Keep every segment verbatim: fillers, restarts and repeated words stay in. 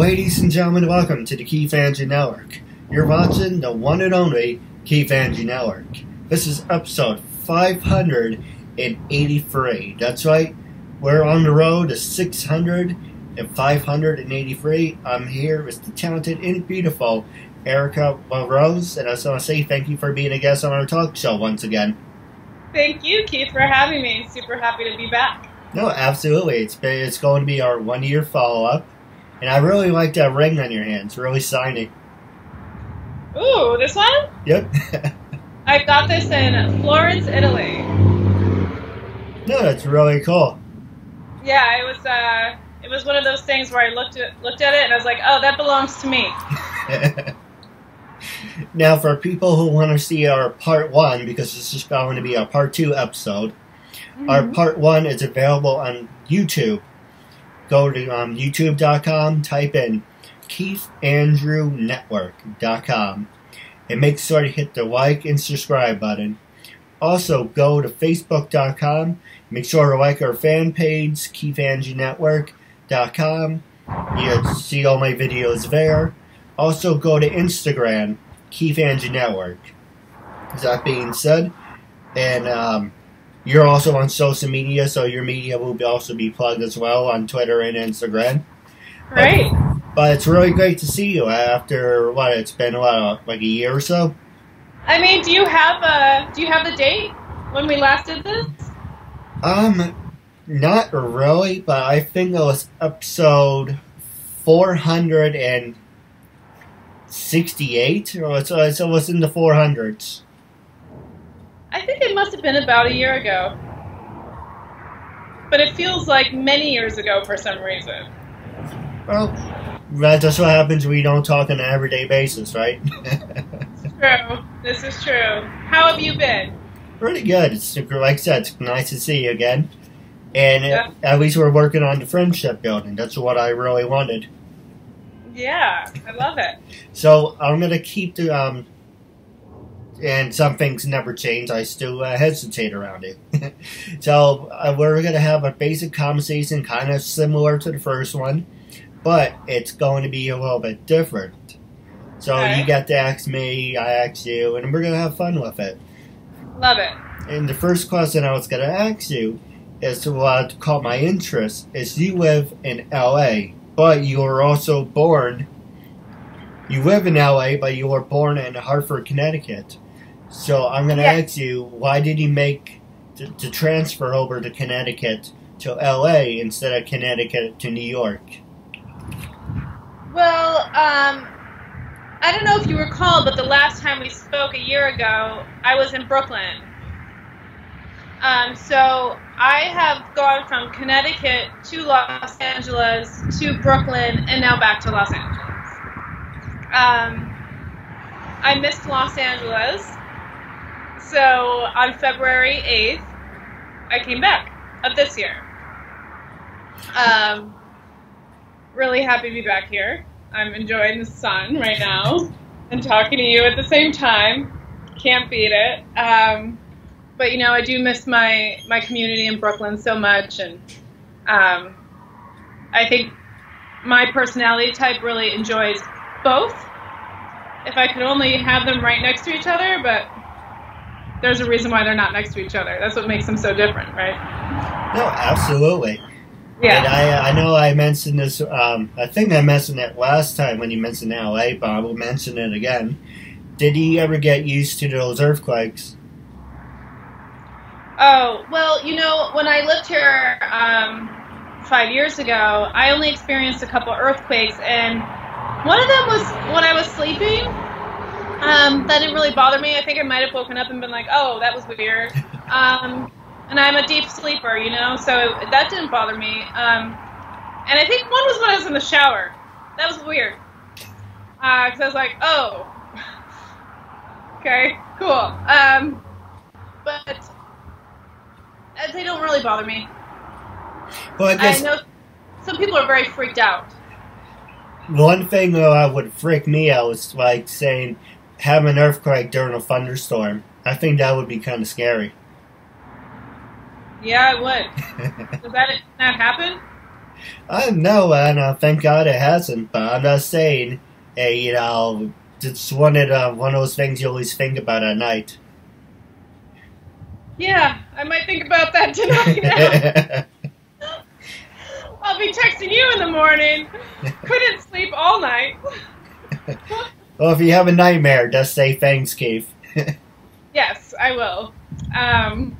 Ladies and gentlemen, welcome to the Keith Andrew Network. You're watching the one and only Keith Andrew Network. This is episode five hundred eighty-three. That's right, we're on the road to six hundred and five hundred eighty-three. I'm here with the talented and beautiful Erica LaRose, and I just want to say thank you for being a guest on our talk show once again. Thank you, Keith, for having me. I'm super happy to be back. No, absolutely. It's been, it's going to be our one-year follow-up, and I really like that ring on your hand. It's really shiny. Ooh, this one? Yep. I got this in Florence, Italy. No, that's really cool. Yeah, it was. Uh, it was one of those things where I looked at looked at it and I was like, "Oh, that belongs to me." Now, for people who want to see our part one, because this is going to be our part two episode. Mm-hmm. Our part one is available on YouTube. Go to um, YouTube dot com, type in Keith Andrew Network dot com, and make sure to hit the like and subscribe button. Also, go to Facebook dot com, make sure to like our fan page, Keith Andrew Network dot com. You'll see all my videos there. Also, go to Instagram, Keith Andrew Network. With that being said, and um, you're also on social media, so your media will be also be plugged as well on Twitter and Instagram. Right. But, but it's really great to see you after what it's been what, like a year or so. I mean, do you have a do you have the date when we last did this? Um, not really, but I think it was episode four hundred and sixty-eight, or it's it's almost in the four hundreds. I think it must have been about a year ago, but it feels like many years ago for some reason. Well, that's what happens when you don't talk on an everyday basis, right? True. This is true. How have you been? Pretty good. It's like I said, it's nice to see you again, and yeah. It, at least we're working on the friendship building. That's what I really wanted. Yeah, I love it. So I'm gonna keep the um. And some things never change. I still uh, hesitate around it. So uh, we're going to have a basic conversation kind of similar to the first one, but it's going to be a little bit different. So okay. You got to ask me, I ask you, and we're going to have fun with it. Love it. And the first question I was going to ask you is what caught my interest is you live in L A, but you were also born, you live in L A, but you were born in Hartford, Connecticut. So I'm going to yeah. ask you, why did you make the, the transfer over to Connecticut to L A instead of Connecticut to New York? Well, um, I don't know if you recall, but the last time we spoke a year ago, I was in Brooklyn. Um, so I have gone from Connecticut to Los Angeles to Brooklyn and now back to Los Angeles. Um, I missed Los Angeles, so on February eighth, I came back of this year. Um, really happy to be back here. I'm enjoying the sun right now and talking to you at the same time. Can't beat it. Um, but, you know, I do miss my, my community in Brooklyn so much, and um, I think my personality type really enjoys both. If I could only have them right next to each other, but there's a reason why they're not next to each other. That's what makes them so different, right? No, absolutely. Yeah. And I, I know I mentioned this, um, I think I mentioned it last time when you mentioned L A, but I will mention it again. Did you ever get used to those earthquakes? Oh, well, you know, when I lived here um, five years ago, I only experienced a couple earthquakes, and one of them was when I was sleeping. Um, that didn't really bother me. I think I might have woken up and been like, oh, that was weird. Um, and I'm a deep sleeper, you know, so it, that didn't bother me. Um, and I think one was when I was in the shower. That was weird. Because uh, I was like, oh, okay, cool. Um, but they don't really bother me. Well, I, guess I know some people are very freaked out. One thing that would freak me out was like saying, have an earthquake during a thunderstorm. I think that would be kind of scary. Yeah, it would. Does that not happen? I know, and uh, thank God it hasn't, but I'm not saying, hey, you know, it's one of, uh, one of those things you always think about at night. Yeah, I might think about that tonight now. I'll be texting you in the morning. Couldn't sleep all night. Well, if you have a nightmare, just say thanks, Keith. Yes, I will. Um,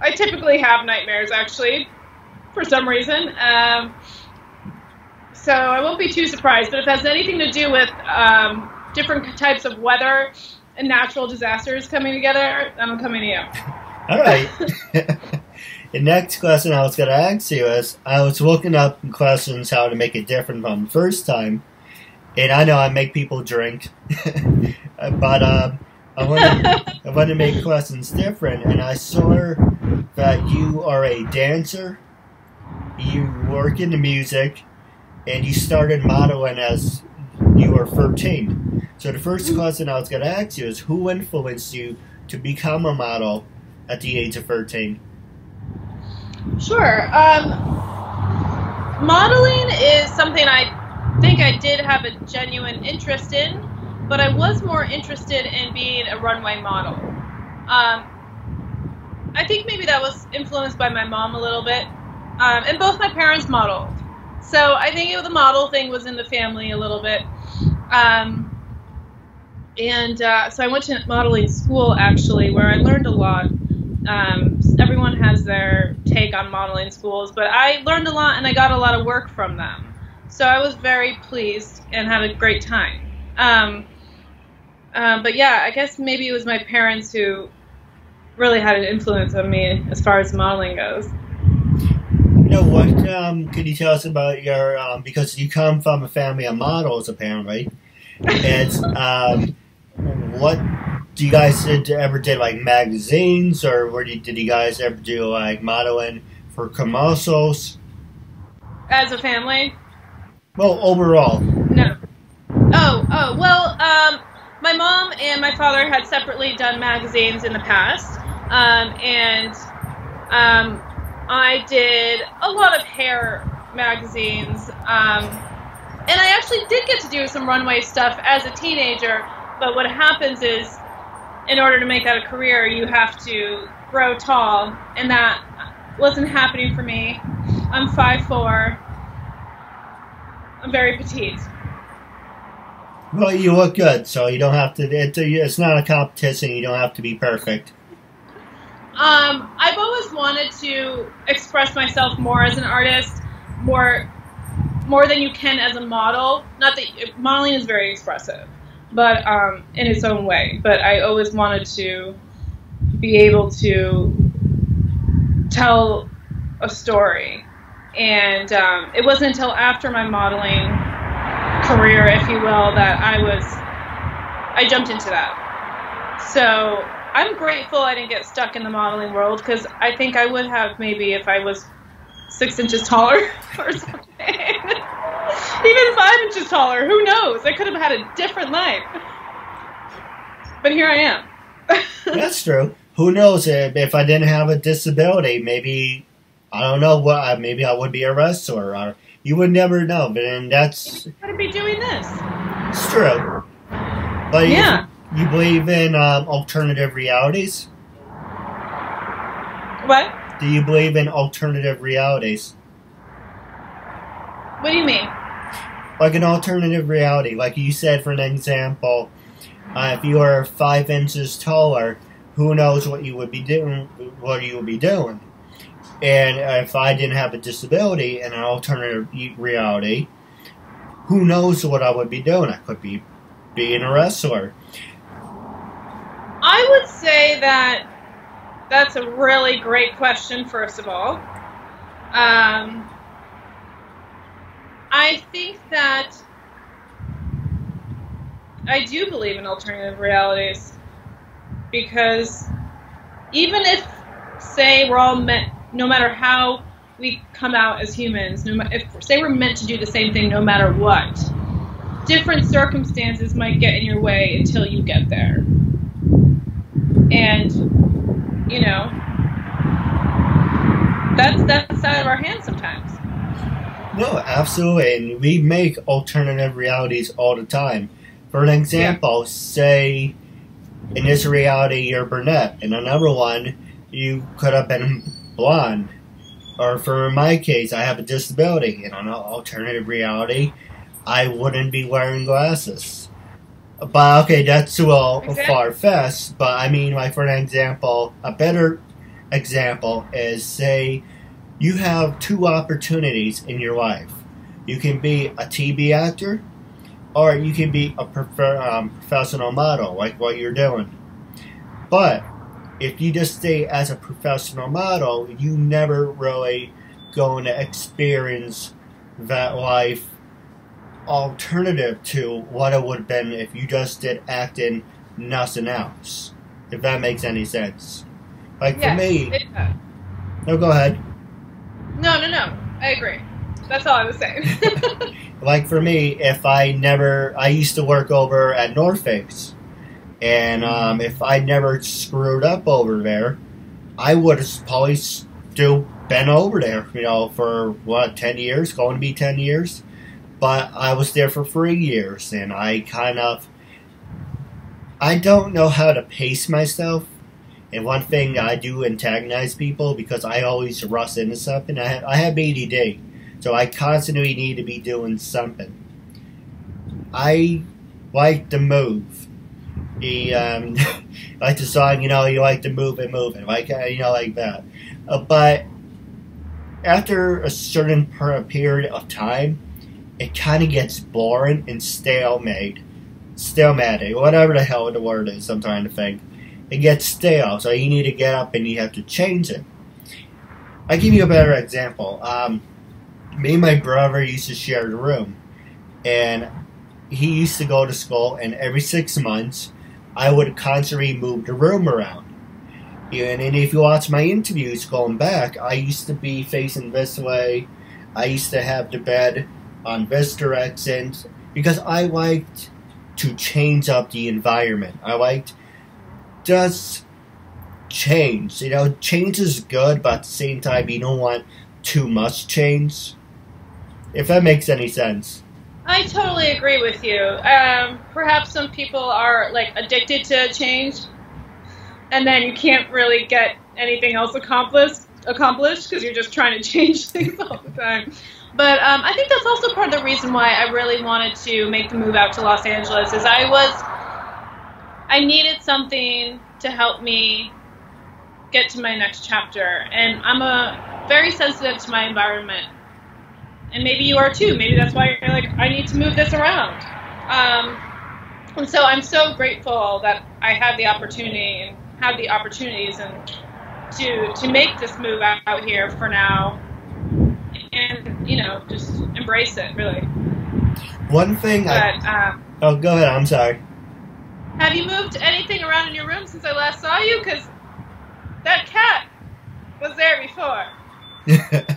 I typically have nightmares, actually, for some reason. Um, so I won't be too surprised. But if it has anything to do with um, different types of weather and natural disasters coming together, I'm coming to you. All right. The next question I was going to ask you is, I was looking up questions how to make it different from the first time. And I know I make people drink, but um, I want to I want to make questions different. And I saw that you are a dancer, you work in the music, and you started modeling as you were thirteen. So the first question I was going to ask you is, who influenced you to become a model at the age of thirteen? Sure. Um, modeling is something I... I think I did have a genuine interest in, but I was more interested in being a runway model. Um, I think maybe that was influenced by my mom a little bit, um, and both my parents modeled. So I think it, the model thing was in the family a little bit. Um, and uh, so I went to modeling school, actually, where I learned a lot. Um, everyone has their take on modeling schools, but I learned a lot and I got a lot of work from them. So I was very pleased and had a great time. Um, uh, but yeah, I guess maybe it was my parents who really had an influence on me as far as modeling goes. You know, what um, could you tell us about your, um, because you come from a family of models apparently, and um, what do you guys did, ever did like magazines, or where did, did you guys ever do like modeling for commercials? As a family? Well, overall. No. Oh, oh, well, um, my mom and my father had separately done magazines in the past, um, and um, I did a lot of hair magazines, um, and I actually did get to do some runway stuff as a teenager, but what happens is, in order to make that a career, you have to grow tall, and that wasn't happening for me. I'm five foot four. I'm very petite. Well, you look good, so you don't have to. It's, a, it's not a competition. You don't have to be perfect. Um, I've always wanted to express myself more as an artist, more, more than you can as a model. Not that modeling is very expressive, but um, in its own way. But I always wanted to be able to tell a story. And um, it wasn't until after my modeling career, if you will, that I was, I jumped into that. So I'm grateful I didn't get stuck in the modeling world, because I think I would have maybe if I was six inches taller or something. Even five inches taller, who knows? I could have had a different life. But here I am. That's true. Who knows, if I didn't have a disability, maybe... I don't know what. Maybe I would be a wrestler. Or, you would never know. But and that's. You gotta be doing this. It's true. But yeah, you, you believe in um, alternative realities. What? Do you believe in alternative realities? What do you mean? Like an alternative reality, like you said, for an example, uh, if you were five inches taller, who knows what you would be doing? What you would be doing? And if I didn't have a disability in an alternative reality, who knows what I would be doing? I could be being a wrestler. I would say that that's a really great question, first of all. Um, I think that I do believe in alternative realities, because even if, say, we're all meant... No matter how we come out as humans, no ma if, say we're meant to do the same thing no matter what, different circumstances might get in your way until you get there. And, you know, that's, that's out of our hands sometimes. No, absolutely. And we make alternative realities all the time. For an example, yeah. say in this reality you're brunette. In another one, you could have been blonde. Or for my case, I have a disability. In an alternative reality, I wouldn't be wearing glasses. But, okay, that's too exactly. far-fetched. But, I mean, like, for an example, a better example is, say, you have two opportunities in your life. You can be a T V actor, or you can be a prof um, professional model, like what you're doing. But if you just stay as a professional model, you never really going to experience that life alternative to what it would have been if you just did acting, nothing else. If that makes any sense. Like yes, for me... It does. No, go ahead. No, no, no. I agree. That's all I was saying. Like for me, if I never... I used to work over at Norfolk. And um, if I never screwed up over there, I would have probably still been over there, you know, for, what, ten years? Going to be ten years? But I was there for three years, and I kind of... I don't know how to pace myself. And one thing, I do antagonize people because I always rush into something. I have, I have A D D, so I constantly need to be doing something. I like to move. The, um, like the song, you know, you like to move and move and, like, you know, like that. Uh, but after a certain per period of time, it kind of gets boring and stalemate. Stalematic, whatever the hell the word is I'm trying to think. It gets stale, so you need to get up and you have to change it. I'll give you a better example. Um, me and my brother used to share the room, and he used to go to school, and every six months, I would constantly move the room around. And, and if you watch my interviews going back, I used to be facing this way. I used to have the bed on this direction because I liked to change up the environment. I liked... Just change. You know, change is good, but at the same time, you don't want too much change. If that makes any sense. I totally agree with you. Um, perhaps some people are, like, addicted to change, and then you can't really get anything else accomplished accomplished because you're just trying to change things all the time. But um, I think that's also part of the reason why I really wanted to make the move out to Los Angeles is I was... I needed something to help me get to my next chapter, and I'm a very sensitive to my environment, and maybe you are too. Maybe that's why you're like, I need to move this around. Um, and so I'm so grateful that I had the opportunity and have the opportunities and to to make this move out here for now, and you know, just embrace it really. One thing. But, I, um, oh, go ahead. I'm sorry. Have you moved anything around in your room since I last saw you? Because that cat was there before.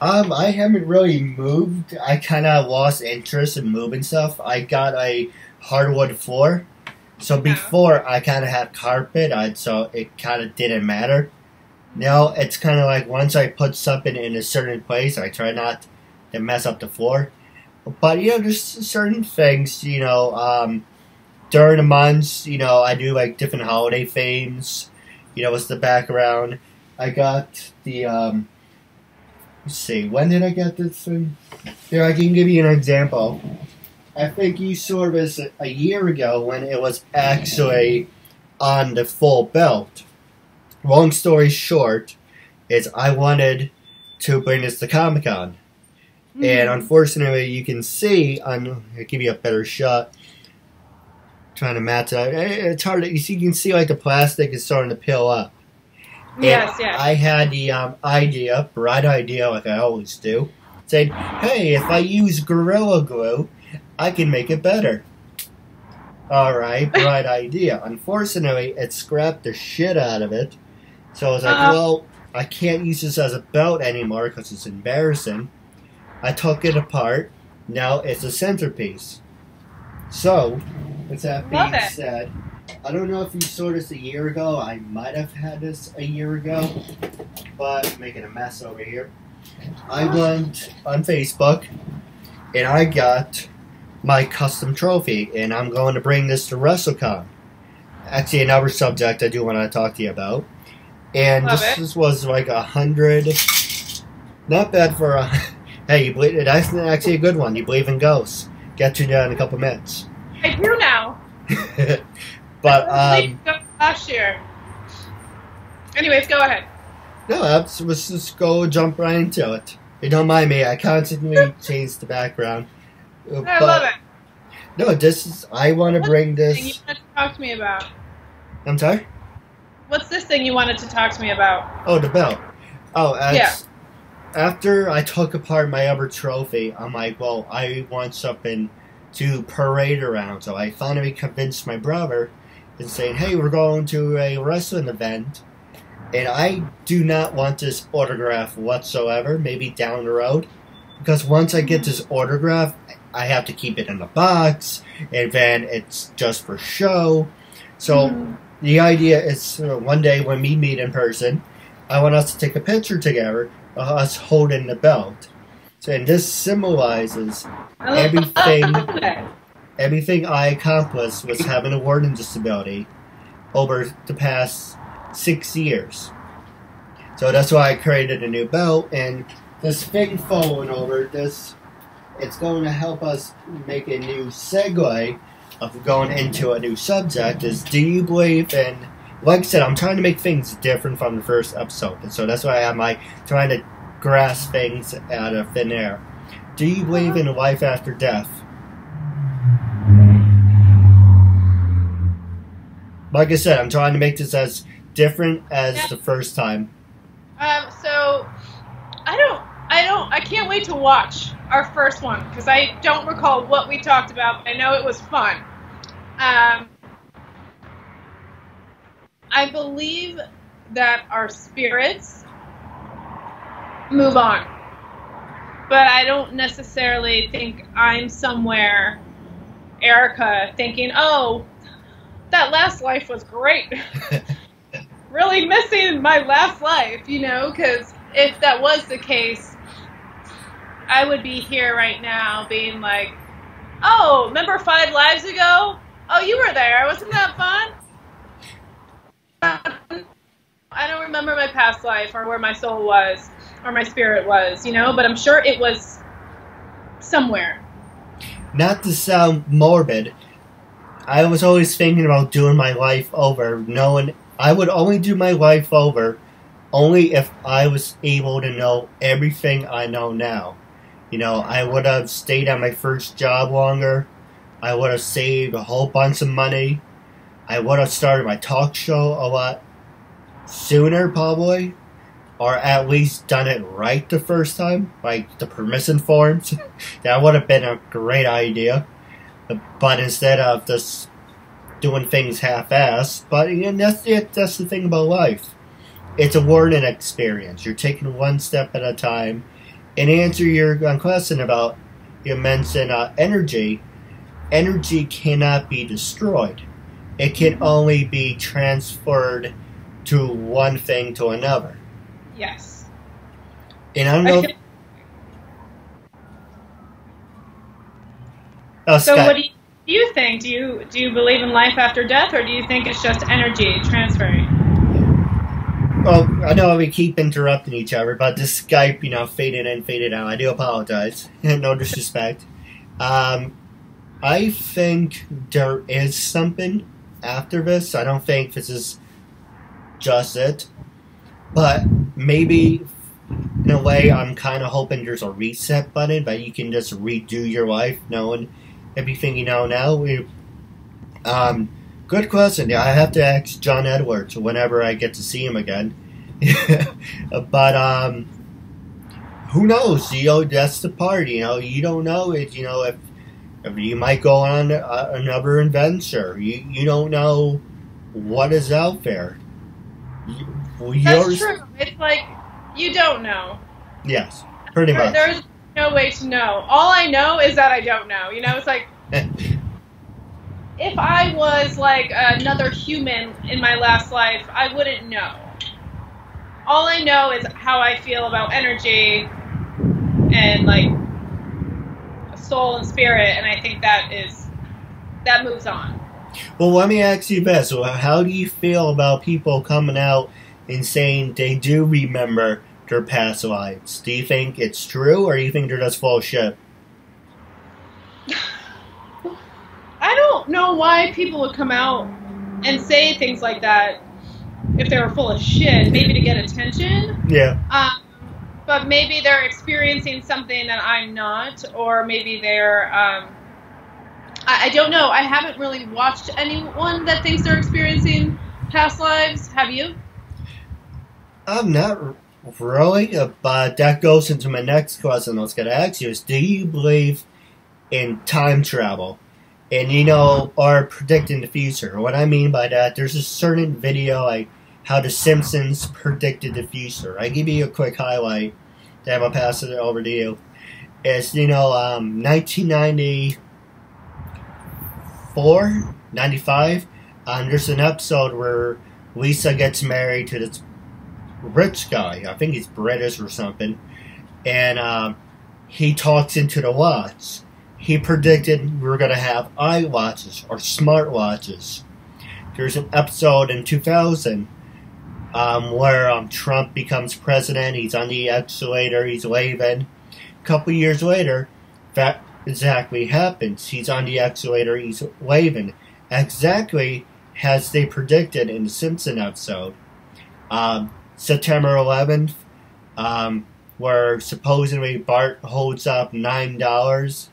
um, I haven't really moved. I kind of lost interest in moving stuff. I got a hardwood floor. So before, I kind of had carpet, I'd, so it kind of didn't matter. Now, it's kind of like once I put something in a certain place, I try not to mess up the floor. But, you know, there's certain things, you know, um... during the months, you know, I do, like, different holiday themes. You know, what's the background? I got the, um, let's see, when did I get this thing? Here, I can give you an example. I think you saw this a year ago when it was actually on the full belt. Long story short is I wanted to bring this to Comic Con. Mm-hmm. And unfortunately, you can see, on, I'll give you a better shot. Trying to match up. It's hard. You see, you can see like the plastic is starting to peel up. And yes, yes. I had the um, idea, bright idea, like I always do. Said, hey, if I use Gorilla Glue, I can make it better. All right, bright idea. Unfortunately, it scrapped the shit out of it. So I was like, uh-oh. Well, I can't use this as a belt anymore because it's embarrassing. I took it apart. Now it's a centerpiece. So... With that being said, I don't know if you saw this a year ago. I might have had this a year ago, but I'm making a mess over here. I went on Facebook and I got my custom trophy, and I'm going to bring this to WrestleCon. Actually, another subject I do want to talk to you about. And Love this, this was like a hundred. Not bad for a. Hey, you believe, that's actually a good one. You believe in ghosts. Get you there in a couple minutes. I do now. But um, last year. Anyways, go ahead. No, let's, let's just go jump right into it. You don't mind me. I constantly change the background. I but, love it. No, this is. I want to bring this. What's this thing you wanted to talk to me about? I'm sorry? What's this thing you wanted to talk to me about? Oh, the belt. Oh, as, yeah. After I took apart my other trophy, I'm like, well, I want something to parade around. So I finally convinced my brother and saying, hey, we're going to a wrestling event. And I do not want this autograph whatsoever, maybe down the road. Because once I get this autograph, I have to keep it in the box. And then it's just for show. So mm-hmm. the idea is uh, one day when we meet in person, I want us to take a picture together of us holding the belt. So, and this symbolizes everything, everything I accomplished was having a learning disability over the past six years. So that's why I created a new belt, and this thing following over this, it's going to help us make a new segue of going into a new subject. Is do you believe in? Like I said, I'm trying to make things different from the first episode, and so that's why I'm like trying to grasp things out of thin air. Do you believe in life after death? Like I said, I'm trying to make this as different as yeah. the first time. Um, so I don't, I don't, I can't wait to watch our first one because I don't recall what we talked about, but I know it was fun. Um, I believe that our spirits move on, but I don't necessarily think I'm somewhere, Erica, thinking, oh, that last life was great. Really missing my last life, you know, because if that was the case, I would be here right now being like, oh, remember five lives ago? Oh, you were there. Wasn't that fun? I don't remember my past life or where my soul was or my spirit was, you know, but I'm sure it was somewhere. Not to sound morbid, I was always thinking about doing my life over, knowing I would only do my life over only if I was able to know everything I know now. You know, I would have stayed at my first job longer. I would have saved a whole bunch of money. I would have started my talk show a lot sooner, probably. Or at least done it right the first time. Like the permission forms. That would have been a great idea. But instead of this doing things half-assed, but you know, that's it. That's the thing about life. It's a learning experience. You're taking one step at a time. And answer your question about you mentioned uh, energy. Energy cannot be destroyed. It can only be transferred to one thing to another. Yes. And I don't know. I can... oh, so Scott. What do you? Do you think? Do you do you believe in life after death, or do you think it's just energy transferring? Well, I know we keep interrupting each other, but this Skype, you know, faded in, faded out. I do apologize. No disrespect. Um, I think there is something after this. I don't think this is just it, but maybe in a way, I'm kind of hoping there's a reset button, but you can just redo your life, knowing everything you know now. We, um, good question. I have to ask John Edwards whenever I get to see him again. But um, who knows? You know, that's the part. You know, you don't know it. You know, if, if you might go on uh, another adventure. You you don't know what is out there. You, well, that's true. It's like you don't know. Yes, pretty there, much. There's no way to know. All I know is that I don't know. You know, it's like if I was like another human in my last life, I wouldn't know. All I know is how I feel about energy and like a soul and spirit, and I think that is that moves on. Well, let me ask you this: how do you feel about people coming out and saying they do remember their past lives? Do you think it's true, or do you think they're just full of shit? I don't know why people would come out and say things like that if they were full of shit. Maybe to get attention. Yeah. Um, but maybe they're experiencing something that I'm not, or maybe they're. Um, I, I don't know. I haven't really watched anyone that thinks they're experiencing past lives. Have you? I'm not really, but that goes into my next question I was going to ask you: is do you believe in time travel? And, you know, are predicting the future. What I mean by that, there's a certain video like how The Simpsons predicted the future. I give you a quick highlight, then I'll pass it over to you. It's, you know, um, nineteen ninety-four, ninety-five, um, there's an episode where Lisa gets married to this rich guy. I think he's British or something. And um, he talks into the watch. He predicted we were going to have eye watches or smart watches. There's an episode in two thousand um, where um, Trump becomes president. He's on the escalator. He's leaving. A couple years later, that exactly happens. He's on the escalator. He's leaving. Exactly as they predicted in the Simpson episode. Um, September eleventh, um, where supposedly Bart holds up nine dollars.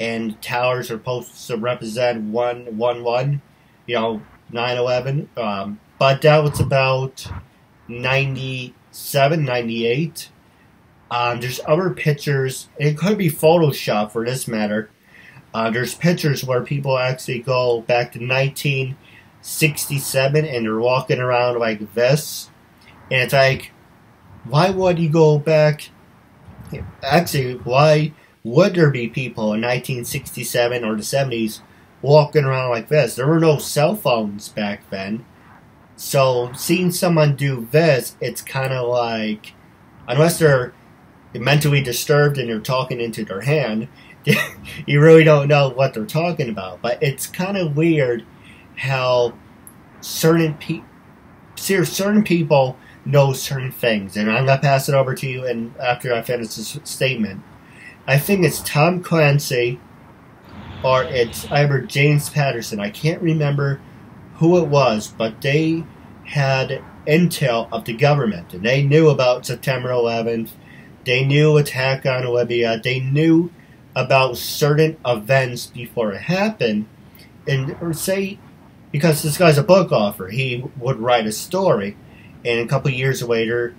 And towers are supposed to represent one, one, one, you know, nine eleven. Um, but that was about ninety-seven, ninety-eight. Um, there's other pictures. It could be Photoshop for this matter. Uh, there's pictures where people actually go back to nineteen sixty-seven and they're walking around like this, and it's like, why would you go back? Actually, why? Would there be people in nineteen sixty-seven or the seventies walking around like this? There were no cell phones back then. So seeing someone do this, it's kind of like, unless they're mentally disturbed and they're talking into their hand, you really don't know what they're talking about. But it's kind of weird how certain, pe certain people know certain things. And I'm going to pass it over to you and after I finish this statement. I think it's Tom Clancy, or it's either James Patterson. I can't remember who it was, but they had intel of the government, and they knew about September eleventh. They knew attack on Libya. They knew about certain events before it happened, and or say because this guy's a book author, he would write a story, and a couple years later.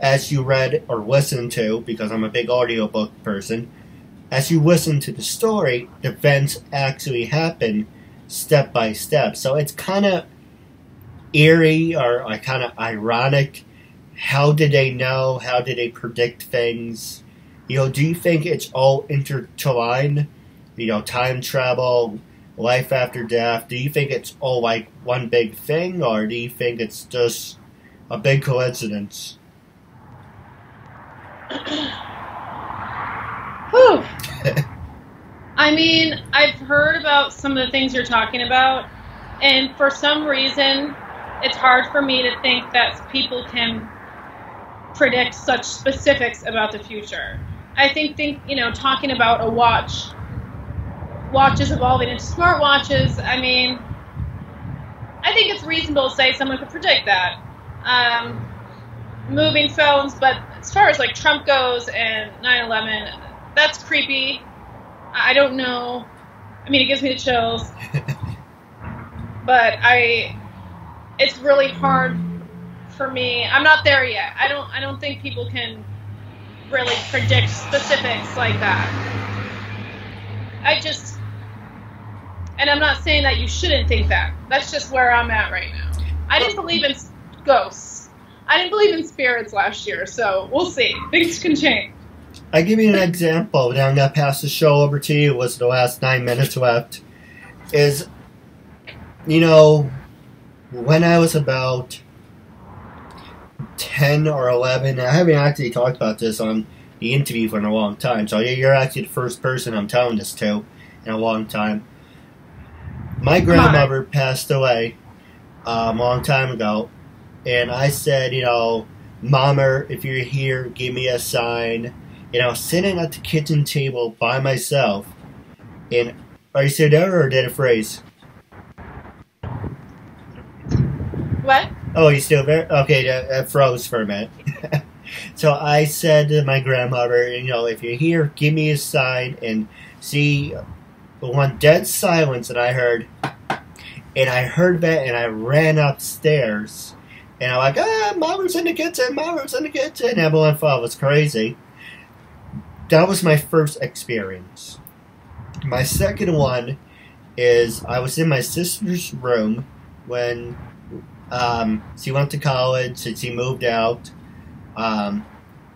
As you read or listened to, because I'm a big audiobook person, as you listen to the story, the events actually happen step by step. So it's kind of eerie or, or kind of ironic. How did they know? How did they predict things? You know, do you think it's all intertwined? You know, time travel, life after death. Do you think it's all like one big thing, or do you think it's just a big coincidence? Whew. I mean, I've heard about some of the things you're talking about, and for some reason, it's hard for me to think that people can predict such specifics about the future. I think, think you know, talking about a watch, watches evolving into smart watches, I mean, I think it's reasonable to say someone could predict that. Um, moving phones, but as far as like Trump goes and nine eleven, that's creepy. I don't know. I mean, it gives me the chills. But I, it's really hard for me. I'm not there yet. I don't. I don't think people can really predict specifics like that. I just, and I'm not saying that you shouldn't think that. That's just where I'm at right now. I didn't believe in ghosts. I didn't believe in spirits last year, so we'll see. Things can change. I give you an example. Now I'm going to pass the show over to you. It was the last nine minutes left. Is, you know, when I was about ten or eleven, I haven't actually talked about this on the interview for in a long time. So you're actually the first person I'm telling this to in a long time. My grandmother passed away um, a long time ago, and I said, you know, Mama, if you're here, give me a sign. And I was sitting at the kitchen table by myself, and are you still there, or did a phrase? What? Oh, you still there? Okay, that, that froze for a minute. So I said to my grandmother, you know, if you're here, give me a sign. And see, one dead silence that I heard, and I heard that, and I ran upstairs, and I'm like, ah, Mama's in the kitchen, Mama's in the kitchen, and everyone thought I was crazy. That was my first experience. My second one is I was in my sister's room when um, she went to college and she moved out. Um,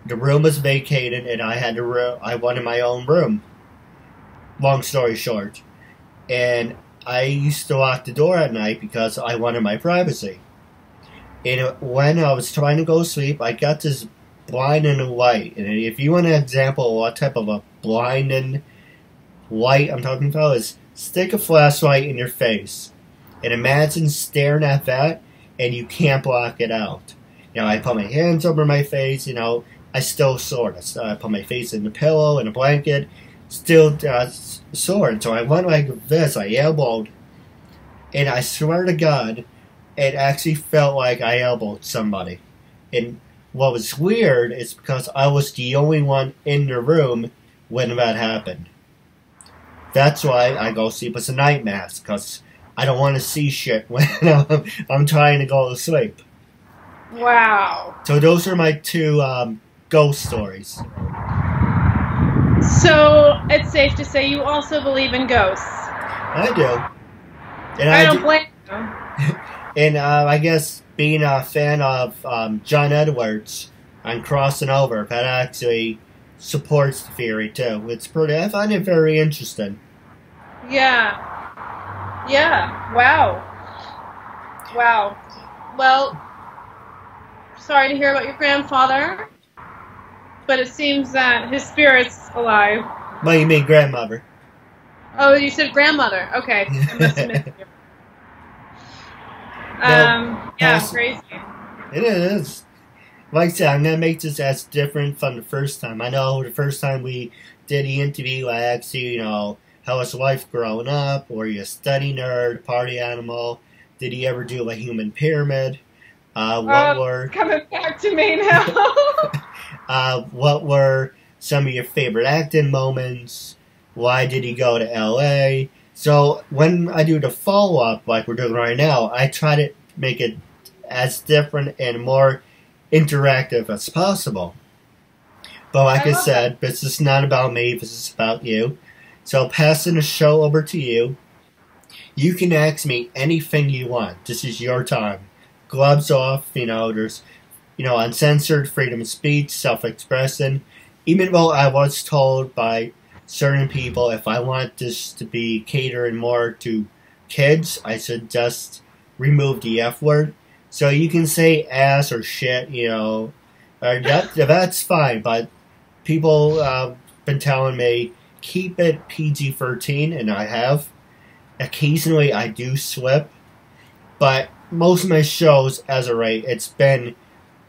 the room was vacated, and I had to I wanted my own room. Long story short, and I used to lock the door at night because I wanted my privacy. And when I was trying to go to sleep, I got this blinding light. And if you want an example of what type of a blinding light I'm talking about, is stick a flashlight in your face and imagine staring at that, and you can't block it out. You know, I put my hands over my face. You know, I still sort of. I put my face in the pillow and a blanket. Still uh, sore, so I went like this. I elbowed, and I swear to God, it actually felt like I elbowed somebody. And what was weird is because I was the only one in the room when that happened. That's why I go sleep with a night mask, because I don't want to see shit when I'm, I'm trying to go to sleep. Wow. So those are my two um, ghost stories. So, it's safe to say you also believe in ghosts. I do. And I, I don't do, blame you. And uh, I guess being a fan of um, John Edwards and crossing over, that actually supports the theory, too. It's pretty, I find it very interesting. Yeah. Yeah. Wow. Wow. Well, sorry to hear about your grandfather. But it seems that his spirit's alive. Well, you mean grandmother. Oh, you said grandmother. Okay. I must have missed you. Um, yeah, crazy. It is. Like I said, I'm going to make this as different from the first time. I know the first time we did the interview, I asked you, you know, how was life growing up? Were you a study nerd, party animal? Did he ever do a human pyramid? Uh, what uh, were... coming back to me now. Uh, what were some of your favorite acting moments? Why did he go to L A? So when I do the follow-up, like we're doing right now, I try to make it as different and more interactive as possible. But like I, I said, that. This is not about me. This is about you. So passing the show over to you. You can ask me anything you want. This is your time. Gloves off, you know, there's... You know, uncensored, freedom of speech, self-expression. Even though I was told by certain people, if I want this to be catering more to kids, I should just remove the F word. So you can say ass or shit, you know, or that, that's fine. But people have uh, been telling me, keep it P G thirteen, and I have. Occasionally I do slip. But most of my shows, as a rate, it's been...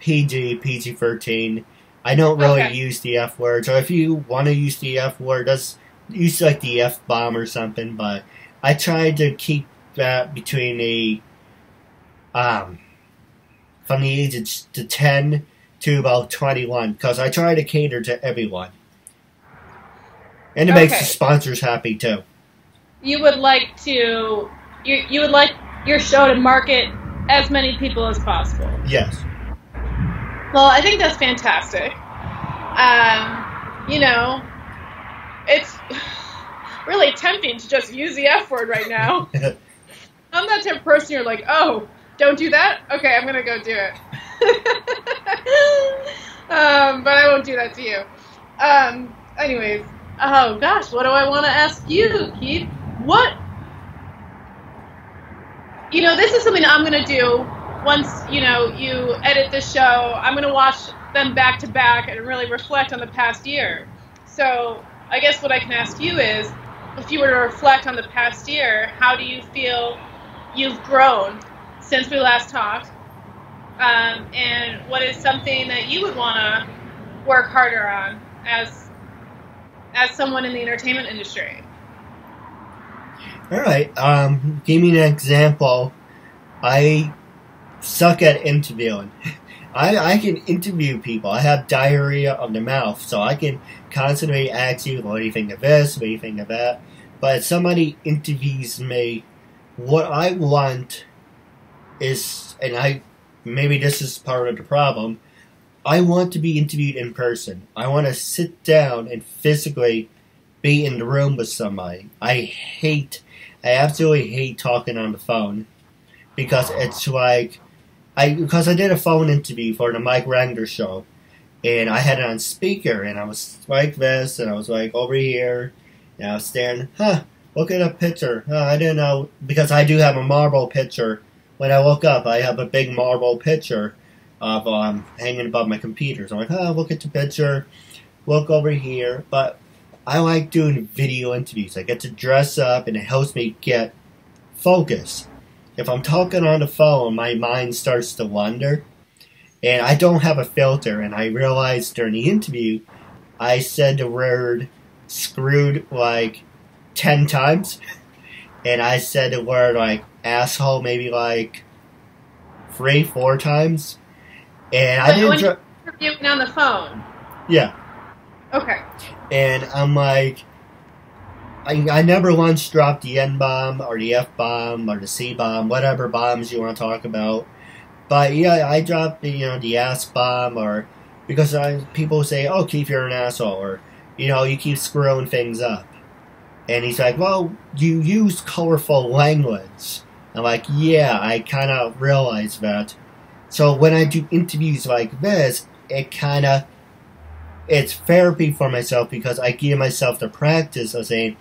P G, P G thirteen. I don't really okay. use the F word. So if you want to use the F word, that's use like the F bomb or something. But I try to keep that between the um from the ages to ten to about twenty-one, because I try to cater to everyone, and it okay. makes the sponsors happy too. You would like to you you would like your show to market as many people as possible. Yes. Well, I think that's fantastic. Um, you know, it's really tempting to just use the F word right now. I'm that type of person you're like, oh, don't do that? Okay, I'm going to go do it. um, but I won't do that to you. Um, anyways, oh gosh, what do I want to ask you, Keith? What? You know, this is something I'm going to do once, you know, you edit the show, I'm going to watch them back to back and really reflect on the past year. So I guess what I can ask you is, if you were to reflect on the past year, how do you feel you've grown since we last talked? Um, and what is something that you would want to work harder on as as someone in the entertainment industry? All right. Um, give me an example. I suck at interviewing. I, I can interview people. I have diarrhea of the mouth, so I can constantly ask you, what do you think of this, what do you think of that. But if somebody interviews me, what I want is, and I maybe this is part of the problem, I want to be interviewed in person. I want to sit down and physically be in the room with somebody. I hate, I absolutely hate talking on the phone, because it's like, I, because I did a phone interview for the Mike Rander show, and I had it on speaker, and I was like this, and I was like over here, and I was staring, huh, look at a picture, huh, I didn't know, because I do have a marble picture. When I woke up, I have a big marble picture of um, hanging above my computer, so I'm like, huh, look at the picture, look over here. But I like doing video interviews. I get to dress up, and it helps me get focused. If I'm talking on the phone, my mind starts to wander, and I don't have a filter, and I realized during the interview, I said the word screwed like ten times, and I said the word like asshole maybe like three, four times, and but I didn't... When you're interviewing on the phone? Yeah. Okay. And I'm like... I, I never once dropped the N-bomb, or the F-bomb, or the C-bomb, whatever bombs you want to talk about. But yeah, I dropped the, you know, the ass-bomb, or, because I, people say, oh, Keith, you're an asshole, or, you know, you keep screwing things up. And he's like, well, you use colorful language. I'm like, yeah, I kind of realize that. So when I do interviews like this, it kind of, it's therapy for myself, because I give myself the practice of saying,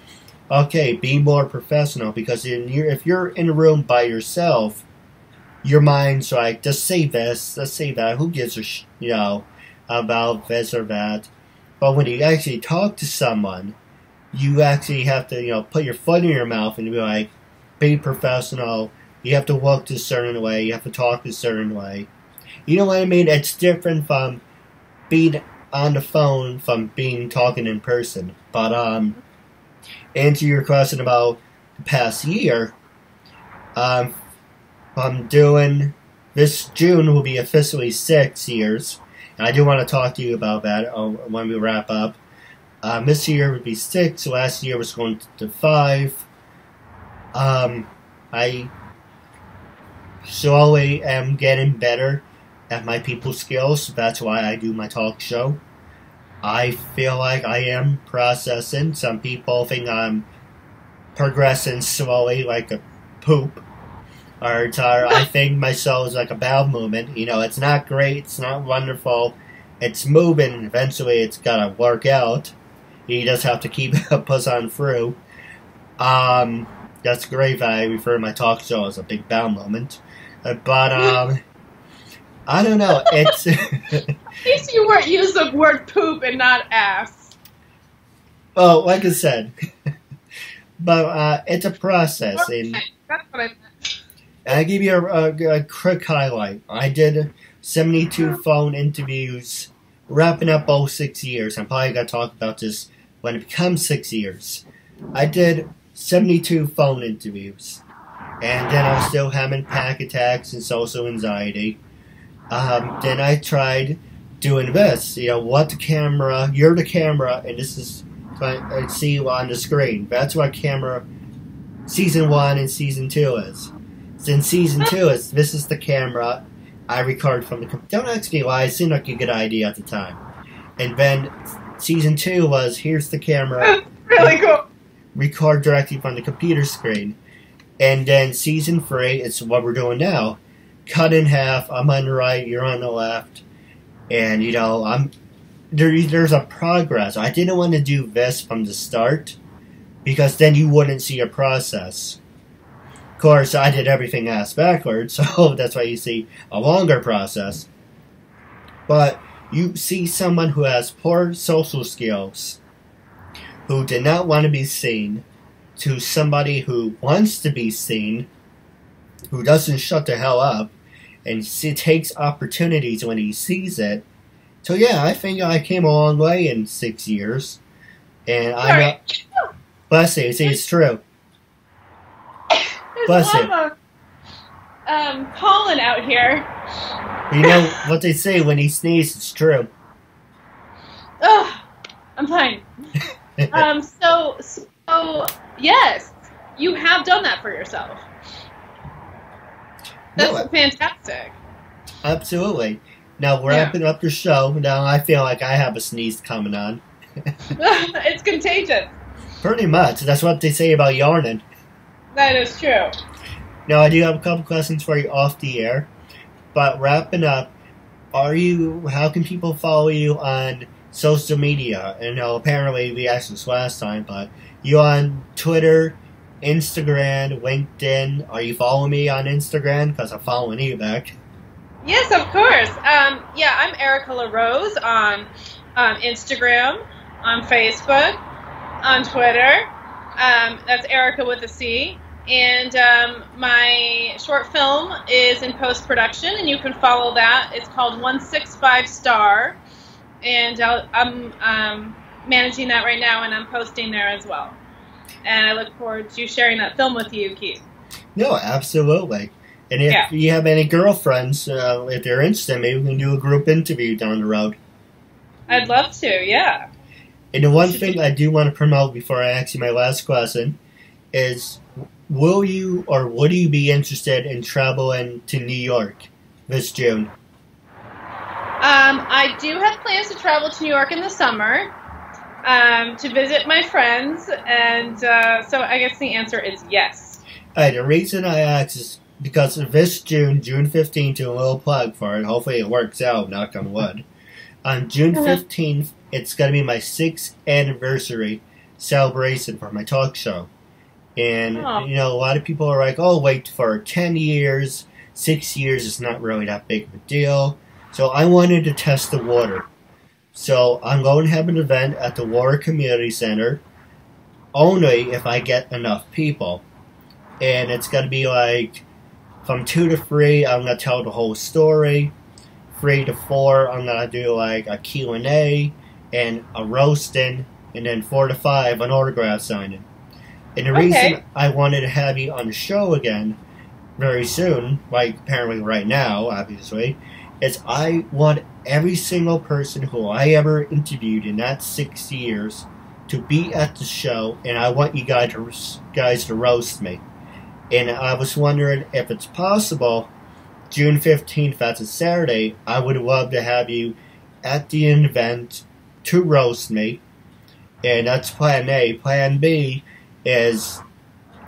okay, be more professional, because in your, if you're in a room by yourself, your mind's like, just say this, just say that, who gives a sh, you know, about this or that. But when you actually talk to someone, you actually have to, you know, put your foot in your mouth and be like, be professional, you have to walk a certain way, you have to talk a certain way. You know what I mean? It's different from being on the phone from being talking in person. But um answer your question about the past year, um I'm doing, this June will be officially six years, and I do want to talk to you about that when we wrap up. Um this year would be six, last year was going to five. Um I slowly am getting better at my people skills, that's why I do my talk show. I feel like I am processing. Some people think I'm progressing slowly like a poop or a tire. I think my soul is like a bowel movement. You know, it's not great, it's not wonderful, it's moving, eventually it's gotta work out. You just have to keep push on through. Um, that's great that I refer to my talk show as a big bowel movement. But, um... I don't know. It's at least you weren't used the word poop and not ass. Well, like I said, but uh, it's a process. Okay, and that's what I meant. I'll give you a, a, a quick highlight. I did seventy-two phone interviews, wrapping up all six years. I'm probably gonna talk about this when it becomes six years. I did seventy-two phone interviews, and then I'm still having panic attacks and social anxiety. Um, then I tried doing this, you know, what the camera, you're the camera, and this is what I see you on the screen. That's what camera season one and season two is. Since season two is, this is the camera I record from the computer. Don't ask me why, it seemed like a good idea at the time. And then season two was, here's the camera. Really cool. Record directly from the computer screen. And then season three is what we're doing now. Cut in half, I'm on the right, you're on the left, and you know, I'm there, there's a progress. I didn't want to do this from the start, because then you wouldn't see a process. Of course, I did everything ass backwards, so that's why you see a longer process. But you see someone who has poor social skills, who did not want to be seen, to somebody who wants to be seen, who doesn't shut the hell up, and see, takes opportunities when he sees it. So yeah, I think I came a long way in six years, and I'm right. a, bless you. See, it's true. There's bless a lot of, um, pollen out here. You know what they say, when he sneezes, it's true. Oh, I'm fine. um, so, so, yes, you have done that for yourself. That's no, fantastic. Absolutely. Now, we're yeah. wrapping up the show. Now, I feel like I have a sneeze coming on. It's contagious. Pretty much. That's what they say about yarning. That is true. Now, I do have a couple questions for you off the air. But wrapping up, are you? How can people follow you on social media? And you know, apparently we asked this last time, but you on Twitter, Instagram, LinkedIn. Are you following me on Instagram? Because I'm following you back. Yes, of course. Um, yeah, I'm Erica LaRose on um, Instagram, on Facebook, on Twitter. Um, that's Erica with a C. And um, my short film is in post-production, and you can follow that. It's called one sixty-five Star, and I'll, I'm um, managing that right now, and I'm posting there as well. And I look forward to sharing that film with you, Keith. No, absolutely. And if yeah. you have any girlfriends, uh, if they're interested, maybe we can do a group interview down the road. I'd love to, yeah. And the one thing I do want to promote before I ask you my last question is... Will you or would you be interested in traveling to New York this June? Um, I do have plans to travel to New York in the summer um, to visit my friends, and uh, so I guess the answer is yes. All right, the reason I ask is because this June, June fifteenth, do a little plug for it. Hopefully it works out, knock on wood. On June fifteenth, it's going to be my sixth anniversary celebration for my talk show. And, oh. you know, a lot of people are like, oh, wait for ten years, six years is not really that big of a deal. So I wanted to test the water. So I'm going to have an event at the Water Community Center, only if I get enough people. And it's going to be like from two to three, I'm going to tell the whole story. Three to four, I'm going to do like a Q and A and a roasting. And then four to five, an autograph signing. And the reason okay. I wanted to have you on the show again very soon, like apparently right now, obviously, is I want every single person who I ever interviewed in that six years to be at the show, and I want you guys to, guys to roast me. And I was wondering if it's possible, June fifteenth, that's a Saturday, I would love to have you at the event to roast me. And that's plan A. Plan B is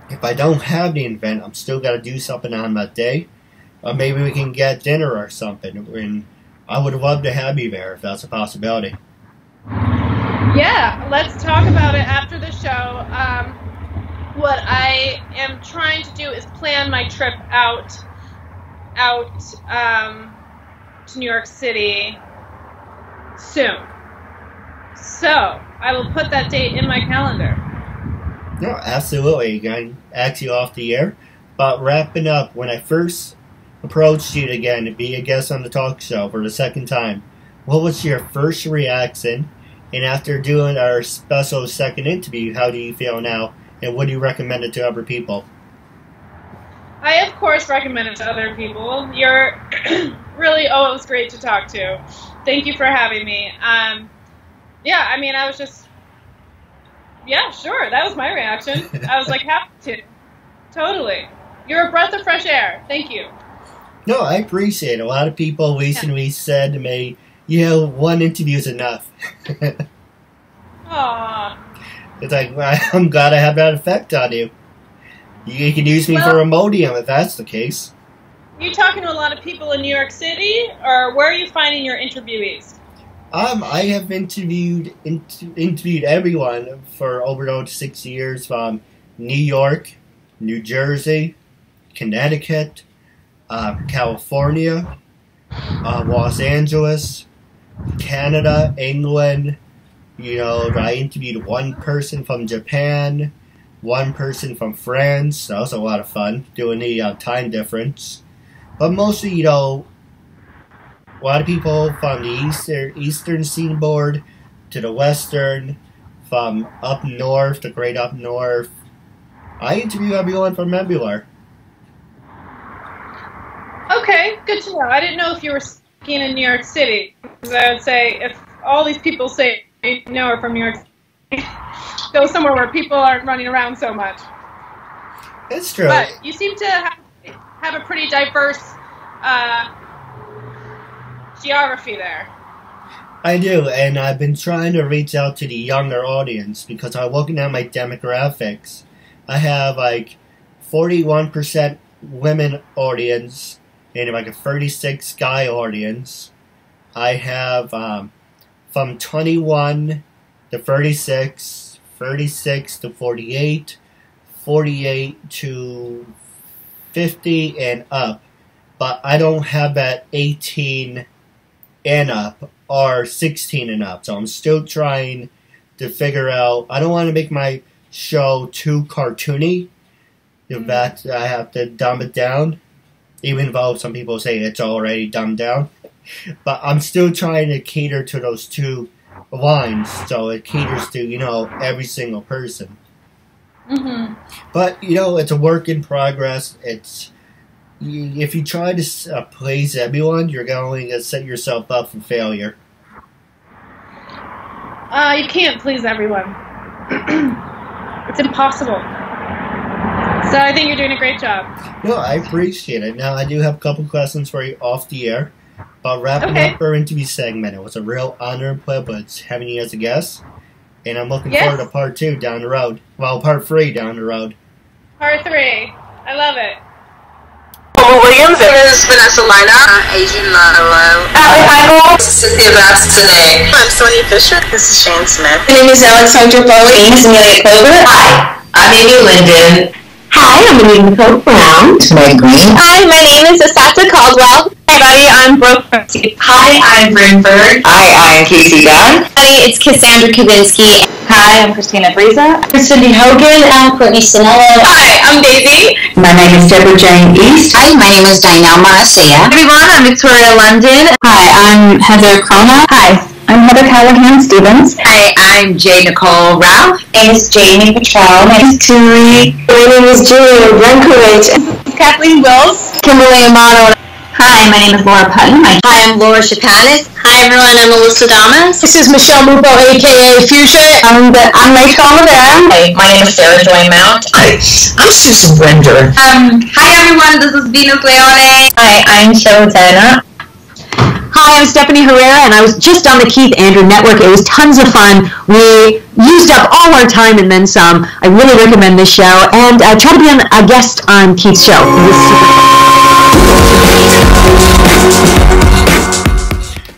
if I don't have the event, I'm still got to do something on that day. Or maybe we can get dinner or something. And I would love to have you there if that's a possibility. Yeah, let's talk about it after the show. Um, what I am trying to do is plan my trip out, out um, to New York City soon. So I will put that date in my calendar. No, absolutely. Again, ask you off the air. But wrapping up, when I first approached you again to be a guest on the talk show for the second time, what was your first reaction? And after doing our special second interview, how do you feel now? And would you recommend it to other people? I, of course, recommend it to other people. You're really, oh, it was great to talk to. Thank you for having me. Um, yeah, I mean, I was just... Yeah, sure. That was my reaction. I was like, happy to. Totally. You're a breath of fresh air. Thank you. No, I appreciate it. A lot of people recently yeah. said to me, you know, one interview is enough. Aww. It's like, well, I'm glad I have that effect on you. You can use me well, for a modium if that's the case. Are you talking to a lot of people in New York City, or where are you finding your interviewees? Um, I have interviewed inter interviewed everyone for over those six years from New York, New Jersey, Connecticut, uh, California, uh, Los Angeles, Canada, England. You know, I interviewed one person from Japan, one person from France. That was a lot of fun, doing the uh, time difference. But mostly, you know, a lot of people from the eastern, eastern seaboard to the western, from up north to great up north. I interview everyone from everywhere. Okay, good to know. I didn't know if you were speaking in New York City, because I would say if all these people say they know are from New York City, go somewhere where people aren't running around so much. It's true. But you seem to have, have a pretty diverse uh, geography there. I do, and I've been trying to reach out to the younger audience because I'm looking at my demographics. I have like forty-one percent women audience and like a thirty-six guy audience. I have um, from twenty-one to thirty-six, thirty-six to forty-eight, forty-eight to fifty and up. But I don't have that eighteen and up or sixteen and up. So I'm still trying to figure out. I don't want to make my show too cartoony. In fact, I have to dumb it down, even though some people say it's already dumbed down. But I'm still trying to cater to those two lines, so it caters to, you know, every single person. Mm-hmm. But, you know, it's a work in progress. It's, if you try to uh, please everyone, you're going to set yourself up for failure. Uh, you can't please everyone. It's impossible. So I think you're doing a great job. No, I appreciate it. Now, I do have a couple questions for you off the air. But wrapping okay. up our interview segment, it was a real honor and privilege having you as a guest. And I'm looking yes. forward to part two down the road. Well, part three down the road. Part three. I love it. Paul Williams. This is Vanessa Lina. Uh, Adrian Monroe. Allie Heidel. This is Cynthia Bastonay. I'm Sonia Fisher. This is Shane Smith. My name is Alexandra Foley. This is Amelia Clover. Hi. I'm Amy Linden. Hi, I'm Anita Code Brown. Today Green. Hi, my name is Asata Caldwell. Hi, everybody, I'm Brooke Percy. Hi, I'm Bryn Bird. Hi, I'm Casey Dunn. Hi, it's Cassandra Kavinsky. Hi, I'm Christina Breza. I'm Cindy Hogan. I'm Courtney Sinello. Hi, I'm Daisy. My name is Deborah Jane East. Hi, my name is Danielle Marcia. Hi, everyone, I'm Victoria London. Hi, I'm Heather Crona. Hi, I'm Heather Callahan-Stevens. Hi, I'm Jay Nicole Ralph. And it's Jamie Patrell. Nice to meet you. My name is Julia Renkovich. Kathleen Wills. Kimberly Amado. Hi, my name is Laura Putnam. Hi, I'm Laura Chikanis. Hi, everyone, I'm Alyssa Damas. This is Michelle Mupo, a k a. Future. Um, I'm Mike Olivera. Hi, my name is Sarah Joy Mount. Hi, I'm Susan Render. Um, hi, everyone, this is Venus Leone. Hi, I'm Cheryl Tanner. Hi, I'm Stephanie Herrera, and I was just on the Keith Andrew Network. It was tons of fun. We used up all our time and then some. I really recommend this show, and uh, try to be on, a guest on Keith's show. It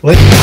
was super fun.